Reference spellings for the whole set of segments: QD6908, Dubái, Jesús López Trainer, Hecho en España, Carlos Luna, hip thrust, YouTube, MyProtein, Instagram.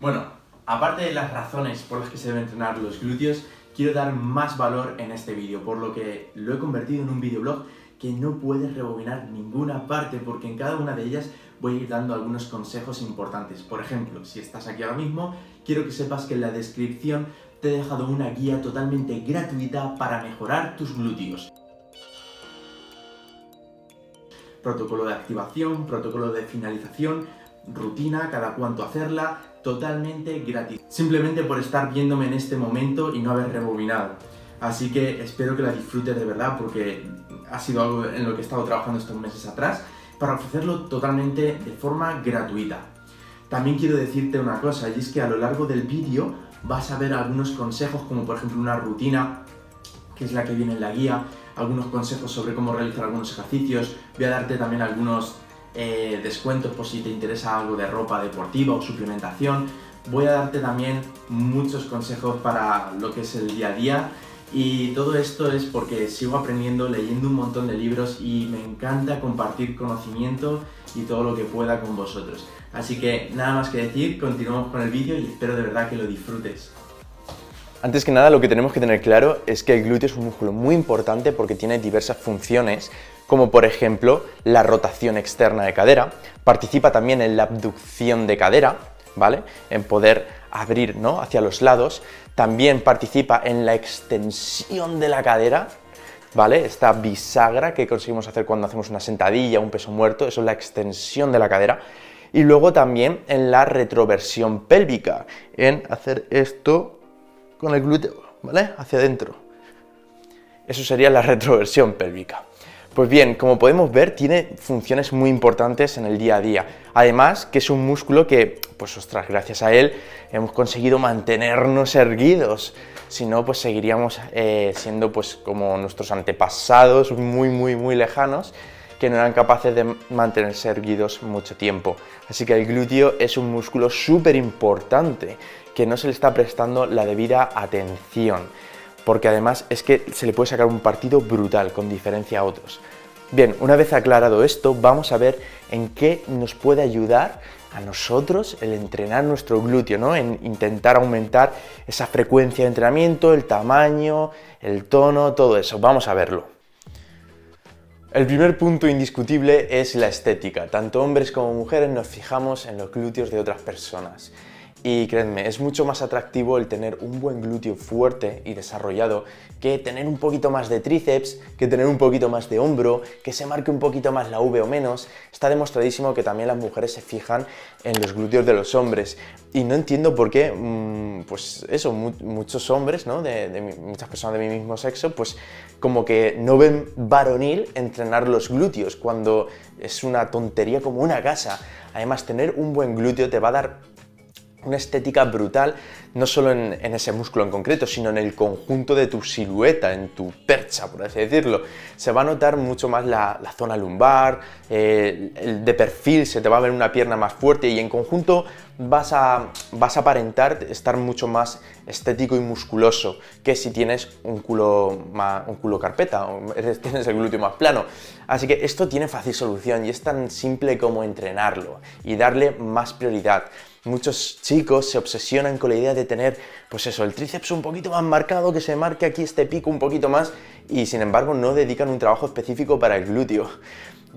Bueno, aparte de las razones por las que se deben entrenar los glúteos, quiero dar más valor en este vídeo, por lo que lo he convertido en un videoblog que no puedes rebobinar ninguna parte, porque en cada una de ellas voy a ir dando algunos consejos importantes. Por ejemplo, si estás aquí ahora mismo, quiero que sepas que en la descripción te he dejado una guía totalmente gratuita para mejorar tus glúteos. Protocolo de activación, protocolo de finalización, rutina, cada cuánto hacerla, totalmente gratis. Simplemente por estar viéndome en este momento y no haber rebobinado. Así que espero que la disfrutes de verdad, porque ha sido algo en lo que he estado trabajando estos meses atrás para ofrecerlo totalmente de forma gratuita. También quiero decirte una cosa, y es que a lo largo del vídeo vas a ver algunos consejos, como por ejemplo una rutina, que es la que viene en la guía, algunos consejos sobre cómo realizar algunos ejercicios. Voy a darte también algunos descuentos por si te interesa algo de ropa deportiva o suplementación. Voy a darte también muchos consejos para lo que es el día a día. Y todo esto es porque sigo aprendiendo, leyendo un montón de libros, y me encanta compartir conocimiento y todo lo que pueda con vosotros. Así que nada más que decir, continuamos con el vídeo y espero de verdad que lo disfrutes. Antes que nada, lo que tenemos que tener claro es que el glúteo es un músculo muy importante porque tiene diversas funciones, como por ejemplo la rotación externa de cadera, participa también en la abducción de cadera, ¿vale? En poder abrir, ¿no?, hacia los lados, también participa en la extensión de la cadera, ¿vale? Esta bisagra que conseguimos hacer cuando hacemos una sentadilla, un peso muerto, eso es la extensión de la cadera. Y luego también en la retroversión pélvica, en hacer esto con el glúteo, ¿vale?, hacia adentro. Eso sería la retroversión pélvica. Pues bien, como podemos ver, tiene funciones muy importantes en el día a día. Además, que es un músculo que, pues ostras, gracias a él hemos conseguido mantenernos erguidos. Si no, pues seguiríamos siendo pues como nuestros antepasados muy lejanos, que no eran capaces de mantenerse erguidos mucho tiempo. Así que el glúteo es un músculo súper importante que no se le está prestando la debida atención, porque además es que se le puede sacar un partido brutal con diferencia a otros. Bien, una vez aclarado esto, vamos a ver en qué nos puede ayudar a nosotros el entrenar nuestro glúteo, ¿no?, en intentar aumentar esa frecuencia de entrenamiento, el tamaño, el tono, todo eso. Vamos a verlo. El primer punto indiscutible es la estética. Tanto hombres como mujeres nos fijamos en los glúteos de otras personas. Y créanme, es mucho más atractivo el tener un buen glúteo fuerte y desarrollado que tener un poquito más de tríceps, que tener un poquito más de hombro, que se marque un poquito más la V o menos. Está demostradísimo que también las mujeres se fijan en los glúteos de los hombres. Y no entiendo por qué, pues eso, muchos hombres, ¿no?, muchas personas de mi mismo sexo, pues como que no ven varonil entrenar los glúteos, cuando es una tontería como una casa. Además, tener un buen glúteo te va a dar una estética brutal, no solo en ese músculo en concreto, sino en el conjunto de tu silueta, en tu percha, por así decirlo. Se va a notar mucho más la zona lumbar, de perfil se te va a ver una pierna más fuerte, y en conjunto vas a aparentar estar mucho más estético y musculoso que si tienes un culo carpeta, o tienes el glúteo más plano. Así que esto tiene fácil solución y es tan simple como entrenarlo y darle más prioridad. Muchos chicos se obsesionan con la idea de tener, pues eso, el tríceps un poquito más marcado, que se marque aquí este pico un poquito más, y sin embargo no dedican un trabajo específico para el glúteo.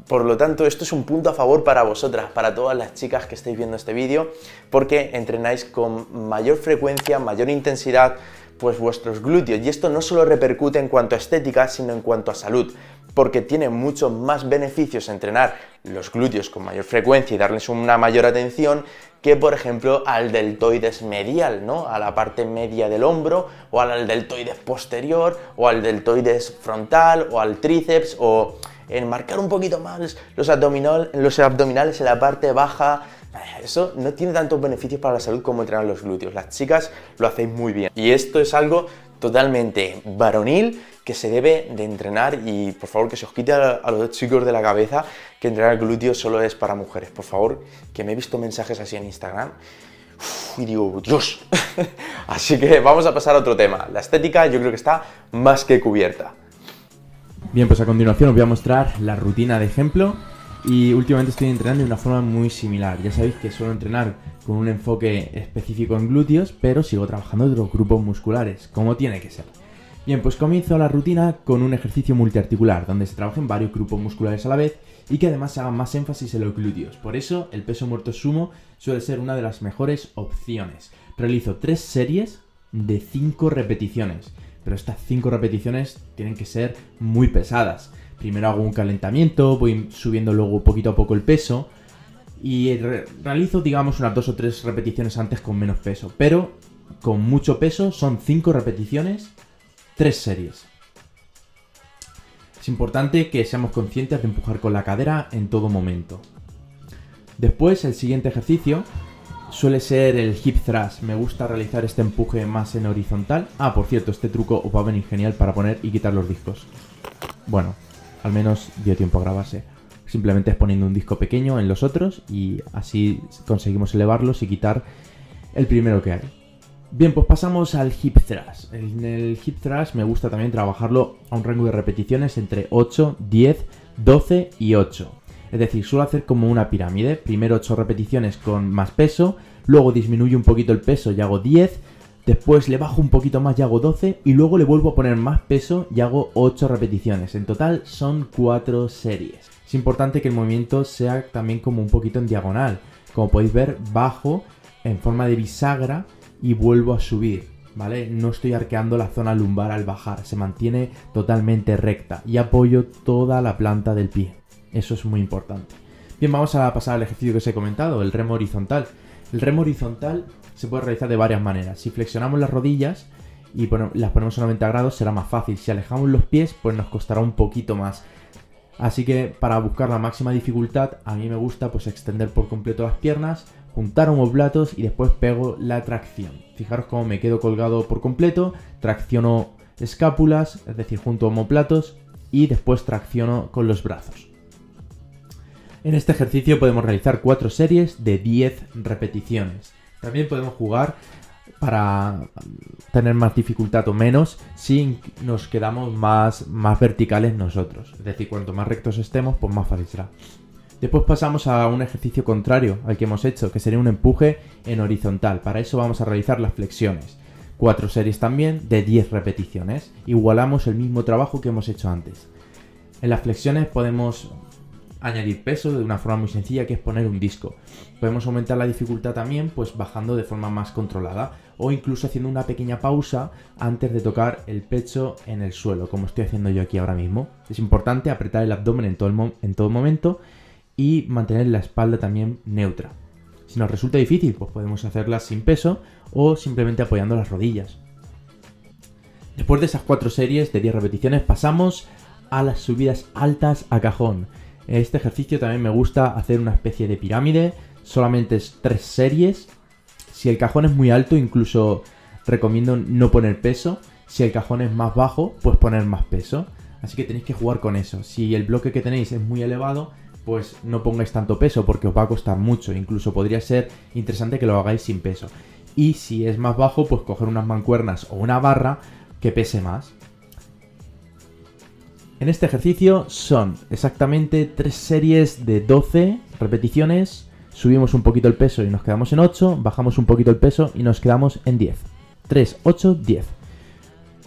Por lo tanto, esto es un punto a favor para vosotras, para todas las chicas que estáis viendo este vídeo, porque entrenáis con mayor frecuencia, mayor intensidad, pues vuestros glúteos. Y esto no solo repercute en cuanto a estética, sino en cuanto a salud, porque tiene muchos más beneficios entrenar los glúteos con mayor frecuencia y darles una mayor atención que, por ejemplo, al deltoides medial, ¿no?, a la parte media del hombro, o al deltoides posterior, o al deltoides frontal, o al tríceps, o enmarcar un poquito más los abdominales en la parte baja. Eso no tiene tantos beneficios para la salud como entrenar los glúteos. Las chicas lo hacéis muy bien. Y esto es algo totalmente varonil que se debe de entrenar, y por favor que se os quite a los chicos de la cabeza que entrenar glúteos solo es para mujeres. Por favor, que me he visto mensajes así en Instagram. Uf, y digo, Dios. Así que vamos a pasar a otro tema. La estética yo creo que está más que cubierta. Bien, pues a continuación os voy a mostrar la rutina de ejemplo y últimamente estoy entrenando de una forma muy similar. Ya sabéis que suelo entrenar con un enfoque específico en glúteos, pero sigo trabajando otros grupos musculares, como tiene que ser. Bien, pues comienzo la rutina con un ejercicio multiarticular, donde se trabajen varios grupos musculares a la vez y que además se haga más énfasis en los glúteos. Por eso, el peso muerto sumo suele ser una de las mejores opciones. Realizo 3 series de 5 repeticiones, pero estas 5 repeticiones tienen que ser muy pesadas. Primero hago un calentamiento, voy subiendo luego poquito a poco el peso y realizo, digamos, unas 2 o 3 repeticiones antes con menos peso, pero con mucho peso son 5 repeticiones, 3 series. Es importante que seamos conscientes de empujar con la cadera en todo momento. Después, el siguiente ejercicio suele ser el hip thrust. Me gusta realizar este empuje más en horizontal. Ah, por cierto, este truco os va a venir genial para poner y quitar los discos. Bueno, al menos dio tiempo a grabarse. Simplemente es poniendo un disco pequeño en los otros y así conseguimos elevarlos y quitar el primero que hay. Bien, pues pasamos al hip thrust. En el hip thrust me gusta también trabajarlo a un rango de repeticiones entre 8, 10, 12 y 8. Es decir, suelo hacer como una pirámide. Primero 8 repeticiones con más peso, luego disminuyo un poquito el peso y hago 10, después le bajo un poquito más y hago 12, y luego le vuelvo a poner más peso y hago 8 repeticiones. En total son 4 series. Es importante que el movimiento sea también como un poquito en diagonal. Como podéis ver, bajo en forma de bisagra y vuelvo a subir, ¿vale? No estoy arqueando la zona lumbar al bajar, se mantiene totalmente recta y apoyo toda la planta del pie. Eso es muy importante. Bien, vamos a pasar al ejercicio que os he comentado, el remo horizontal. El remo horizontal se puede realizar de varias maneras. Si flexionamos las rodillas y las ponemos a 90 grados será más fácil. Si alejamos los pies, pues nos costará un poquito más. Así que para buscar la máxima dificultad, a mí me gusta pues extender por completo las piernas, juntar omóplatos y después pego la tracción. Fijaros cómo me quedo colgado por completo, tracciono escápulas, es decir, junto omóplatos y después tracciono con los brazos. En este ejercicio podemos realizar 4 series de 10 repeticiones. También podemos jugar para tener más dificultad o menos si nos quedamos más verticales nosotros. Es decir, cuanto más rectos estemos, pues más fácil será. Después pasamos a un ejercicio contrario al que hemos hecho, que sería un empuje en horizontal. Para eso vamos a realizar las flexiones. 4 series también de 10 repeticiones. Igualamos el mismo trabajo que hemos hecho antes. En las flexiones podemos añadir peso de una forma muy sencilla, que es poner un disco. Podemos aumentar la dificultad también, pues bajando de forma más controlada o incluso haciendo una pequeña pausa antes de tocar el pecho en el suelo, como estoy haciendo yo aquí ahora mismo. Es importante apretar el abdomen en todo momento y mantener la espalda también neutra. Si nos resulta difícil, pues podemos hacerlas sin peso o simplemente apoyando las rodillas. Después de esas 4 series de 10 repeticiones pasamos a las subidas altas a cajón. En este ejercicio también me gusta hacer una especie de pirámide, solamente es 3 series. Si el cajón es muy alto, incluso recomiendo no poner peso. Si el cajón es más bajo, pues poner más peso. Así que tenéis que jugar con eso. Si el bloque que tenéis es muy elevado, pues no pongáis tanto peso porque os va a costar mucho. Incluso podría ser interesante que lo hagáis sin peso. Y si es más bajo, pues coger unas mancuernas o una barra que pese más. En este ejercicio son exactamente 3 series de 12 repeticiones. Subimos un poquito el peso y nos quedamos en 8. Bajamos un poquito el peso y nos quedamos en 10. 3, 8, 10.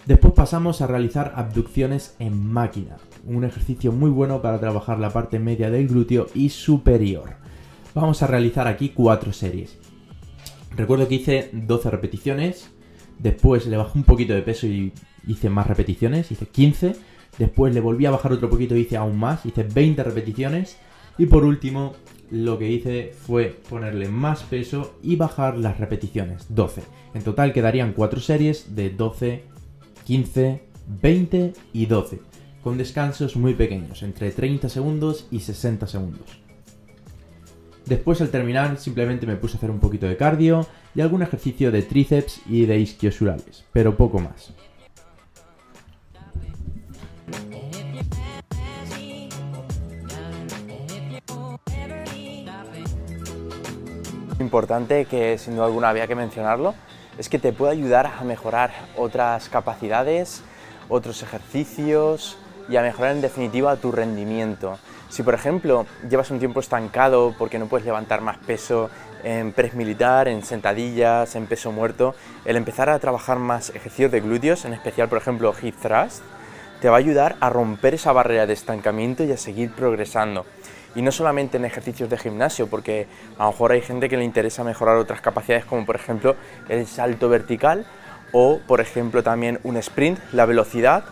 Después pasamos a realizar abducciones en máquina, un ejercicio muy bueno para trabajar la parte media del glúteo y superior. Vamos a realizar aquí 4 series. Recuerdo que hice 12 repeticiones, después le bajé un poquito de peso y hice más repeticiones, hice 15, después le volví a bajar otro poquito y hice aún más, hice 20 repeticiones y por último lo que hice fue ponerle más peso y bajar las repeticiones, 12. En total quedarían 4 series de 12 repeticiones. 15, 20 y 12, con descansos muy pequeños, entre 30 segundos y 60 segundos. Después, al terminar, simplemente me puse a hacer un poquito de cardio y algún ejercicio de tríceps y de isquiosurales, pero poco más. Importante que, sin duda alguna, había que mencionarlo. Es que te puede ayudar a mejorar otras capacidades, otros ejercicios y a mejorar en definitiva tu rendimiento. Si, por ejemplo, llevas un tiempo estancado porque no puedes levantar más peso en press militar, en sentadillas, en peso muerto, el empezar a trabajar más ejercicios de glúteos, en especial, por ejemplo, hip thrust, te va a ayudar a romper esa barrera de estancamiento y a seguir progresando. Y no solamente en ejercicios de gimnasio, porque a lo mejor hay gente que le interesa mejorar otras capacidades, como por ejemplo el salto vertical o por ejemplo también un sprint, la velocidad.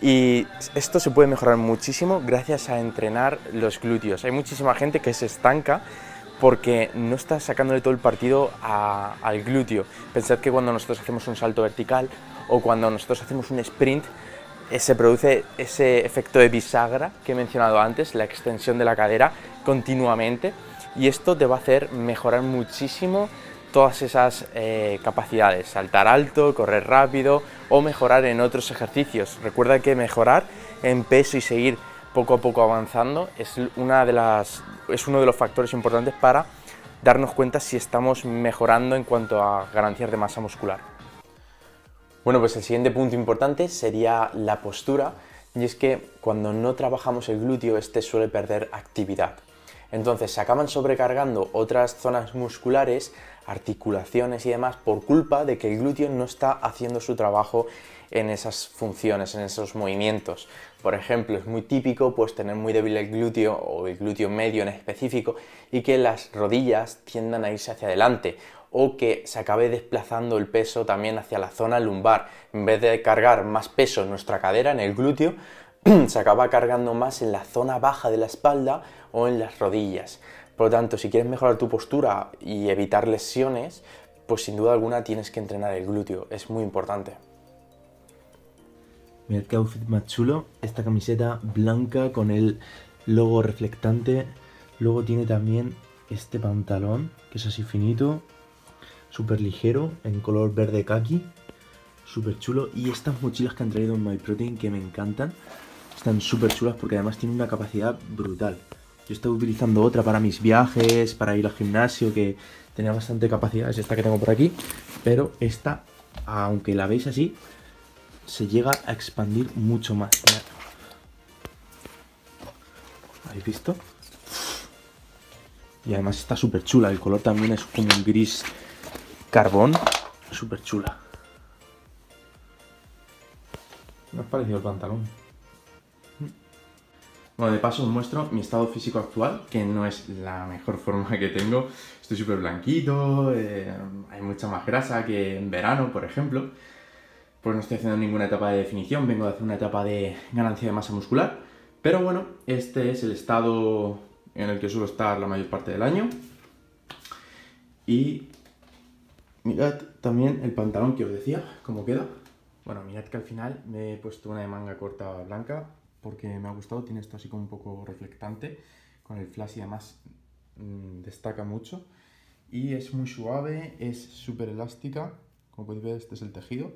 Y esto se puede mejorar muchísimo gracias a entrenar los glúteos. Hay muchísima gente que se estanca porque no está sacándole todo el partido al glúteo. Pensad que cuando nosotros hacemos un salto vertical o cuando nosotros hacemos un sprint, se produce ese efecto de bisagra que he mencionado antes, la extensión de la cadera continuamente, y esto te va a hacer mejorar muchísimo todas esas capacidades, saltar alto, correr rápido o mejorar en otros ejercicios. Recuerda que mejorar en peso y seguir poco a poco avanzando es uno de los factores importantes para darnos cuenta si estamos mejorando en cuanto a ganancias de masa muscular. Bueno, pues el siguiente punto importante sería la postura, y es que cuando no trabajamos el glúteo, este suele perder actividad. Entonces se acaban sobrecargando otras zonas musculares, articulaciones y demás, por culpa de que el glúteo no está haciendo su trabajo en esas funciones, en esos movimientos. Por ejemplo, es muy típico pues tener muy débil el glúteo, o el glúteo medio en específico, y que las rodillas tiendan a irse hacia adelante, o que se acabe desplazando el peso también hacia la zona lumbar. En vez de cargar más peso en nuestra cadera, en el glúteo, se acaba cargando más en la zona baja de la espalda o en las rodillas. Por lo tanto, si quieres mejorar tu postura y evitar lesiones, pues sin duda alguna tienes que entrenar el glúteo, es muy importante. Mirad qué outfit más chulo, esta camiseta blanca con el logo reflectante, luego tiene también este pantalón que es así finito, súper ligero, en color verde kaki, súper chulo. Y estas mochilas que han traído en MyProtein, que me encantan, están súper chulas porque además tienen una capacidad brutal. Yo estaba utilizando otra para mis viajes, para ir al gimnasio, que tenía bastante capacidad, es esta que tengo por aquí, pero esta, aunque la veis así, se llega a expandir mucho más. ¿Habéis visto? Y además está súper chula, el color también es como un gris carbón, súper chula. ¿No os pareció el pantalón? Bueno, de paso os muestro mi estado físico actual, que no es la mejor forma que tengo. Estoy súper blanquito, hay mucha más grasa que en verano, por ejemplo. Pues no estoy haciendo ninguna etapa de definición, vengo de hacer una etapa de ganancia de masa muscular. Pero bueno, este es el estado en el que suelo estar la mayor parte del año. Y mirad también el pantalón que os decía, cómo queda. Bueno, mirad que al final me he puesto una de manga corta blanca porque me ha gustado, tiene esto así como un poco reflectante, con el flash y además destaca mucho. Y es muy suave, es súper elástica, como podéis ver este es el tejido.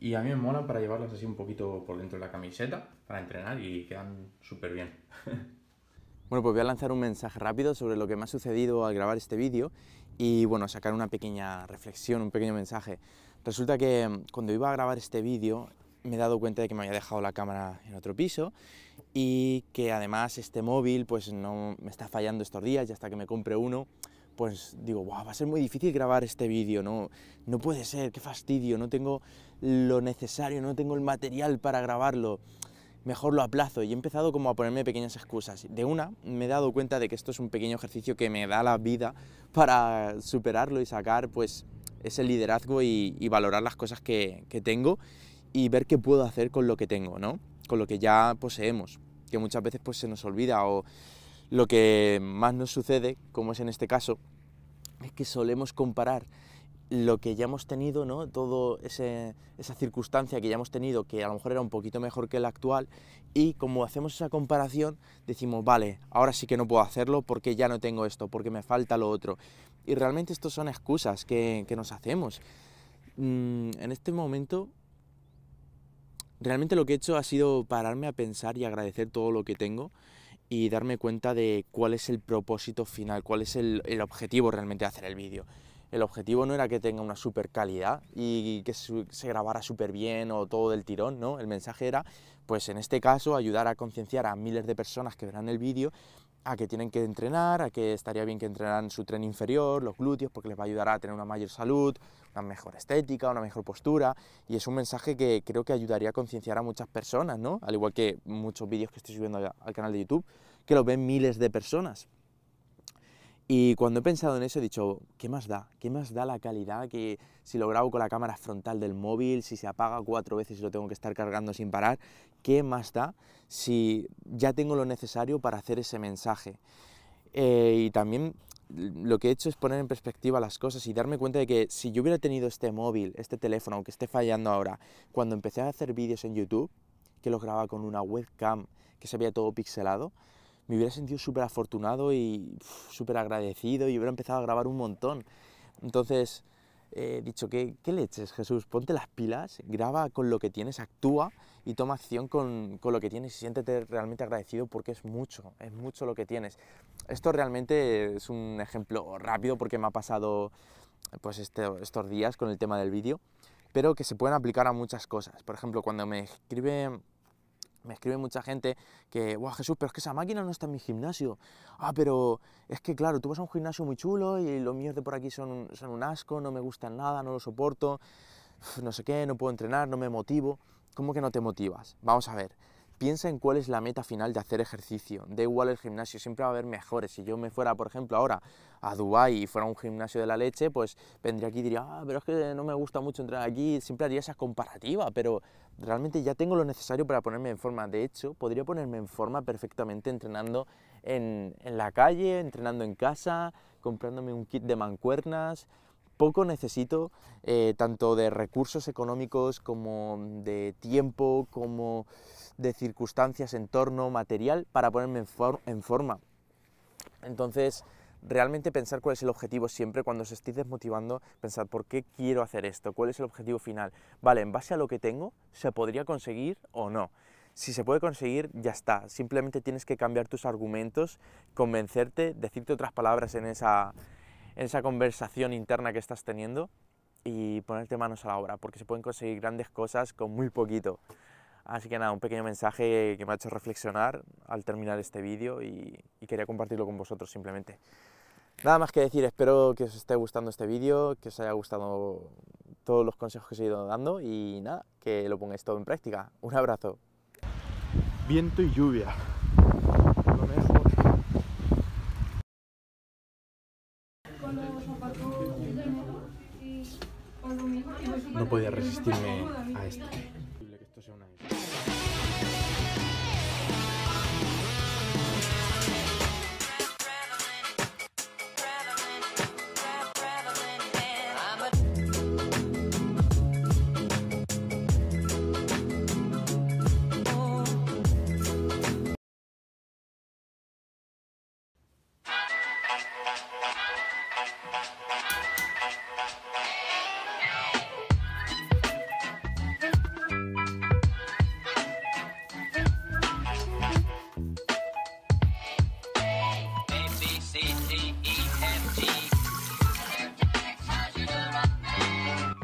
Y a mí me mola para llevarlas así un poquito por dentro de la camiseta, para entrenar, y quedan súper bien. Bueno, pues voy a lanzar un mensaje rápido sobre lo que me ha sucedido al grabar este vídeo y, bueno, sacar una pequeña reflexión, un pequeño mensaje. Resulta que cuando iba a grabar este vídeo me he dado cuenta de que me había dejado la cámara en otro piso y que además este móvil pues no me está fallando estos días, y hasta que me compre uno pues digo, wow, va a ser muy difícil grabar este vídeo, no puede ser, qué fastidio, no tengo lo necesario, no tengo el material para grabarlo. Mejor lo aplazo, y he empezado como a ponerme pequeñas excusas. De una, me he dado cuenta de que esto es un pequeño ejercicio que me da la vida para superarlo y sacar pues ese liderazgo y valorar las cosas que tengo y ver qué puedo hacer con lo que tengo, ¿no? Con lo que ya poseemos, que muchas veces pues se nos olvida, o lo que más nos sucede, como es en este caso, es que solemos comparar lo que ya hemos tenido, ¿no? Todo esa circunstancia que ya hemos tenido, que a lo mejor era un poquito mejor que la actual, y como hacemos esa comparación decimos, vale, ahora sí que no puedo hacerlo porque ya no tengo esto, porque me falta lo otro. Y realmente estos son excusas que nos hacemos. En este momento realmente lo que he hecho ha sido pararme a pensar y agradecer todo lo que tengo y darme cuenta de cuál es el propósito final, cuál es el objetivo realmente de hacer el vídeo. el objetivo no era que tenga una super calidad y que se grabara súper bien o todo del tirón, ¿no? El mensaje era, pues en este caso, ayudar a concienciar a miles de personas que verán el vídeo a que tienen que entrenar, a que estaría bien que entrenaran su tren inferior, los glúteos, porque les va a ayudar a tener una mayor salud, una mejor estética, una mejor postura, y es un mensaje que creo que ayudaría a concienciar a muchas personas, ¿no? Al igual que muchos vídeos que estoy subiendo al canal de YouTube, que los ven miles de personas. Y cuando he pensado en eso he dicho, ¿qué más da? ¿Qué más da la calidad que si lo grabo con la cámara frontal del móvil, si se apaga 4 veces y lo tengo que estar cargando sin parar? ¿Qué más da si ya tengo lo necesario para hacer ese mensaje? Y también lo que he hecho es poner en perspectiva las cosas y darme cuenta de que si yo hubiera tenido este móvil, este teléfono, aunque esté fallando ahora, cuando empecé a hacer vídeos en YouTube, que los grababa con una webcam que se veía todo pixelado, me hubiera sentido súper afortunado y súper agradecido y hubiera empezado a grabar un montón. Entonces he dicho, ¿qué leches, Jesús? Ponte las pilas, graba con lo que tienes, actúa y toma acción con lo que tienes y siéntete realmente agradecido porque es mucho lo que tienes. Esto realmente es un ejemplo rápido porque me ha pasado pues, estos días con el tema del vídeo, pero que se pueden aplicar a muchas cosas. Por ejemplo, cuando me escribe mucha gente que, wow, Jesús, pero es que esa máquina no está en mi gimnasio. Ah, pero es que, claro, tú vas a un gimnasio muy chulo y los míos de por aquí son un asco, no me gustan nada, no lo soporto, no sé qué, no puedo entrenar, no me motivo. ¿Cómo que no te motivas? Vamos a ver, piensa en cuál es la meta final de hacer ejercicio. Da igual el gimnasio, siempre va a haber mejores. Si yo me fuera, por ejemplo, ahora a Dubái y fuera a un gimnasio de la leche, pues vendría aquí y diría, ah, pero es que no me gusta mucho entrar aquí, siempre haría esa comparativa, pero realmente ya tengo lo necesario para ponerme en forma. De hecho, podría ponerme en forma perfectamente entrenando en la calle, entrenando en casa, comprándome un kit de mancuernas. Poco necesito, tanto de recursos económicos como de tiempo, como de circunstancias, entorno, material, para ponerme en forma. Entonces, realmente pensar cuál es el objetivo siempre, cuando os estéis desmotivando, pensar por qué quiero hacer esto, cuál es el objetivo final. Vale, en base a lo que tengo, ¿se podría conseguir o no? Si se puede conseguir, ya está. Simplemente tienes que cambiar tus argumentos, convencerte, decirte otras palabras en esa conversación interna que estás teniendo y ponerte manos a la obra, porque se pueden conseguir grandes cosas con muy poquito. Así que nada, un pequeño mensaje que me ha hecho reflexionar al terminar este vídeo y quería compartirlo con vosotros simplemente. Nada más que decir, espero que os esté gustando este vídeo, que os haya gustado todos los consejos que os he ido dando y nada, que lo pongáis todo en práctica. Un abrazo. Viento y lluvia. No podía resistirme a esto.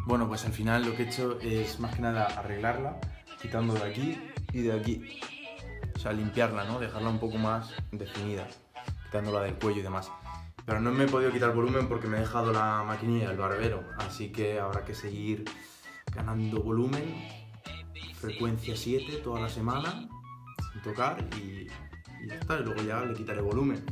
Bueno, pues al final lo que he hecho es más que nada arreglarla, quitando de aquí y de aquí. O sea, limpiarla, ¿no? Dejarla un poco más definida, quitándola del cuello y demás. Pero no me he podido quitar volumen porque me he dejado la maquinilla del barbero, así que habrá que seguir ganando volumen, frecuencia 7 toda la semana, sin tocar y ya está, y luego ya le quitaré volumen.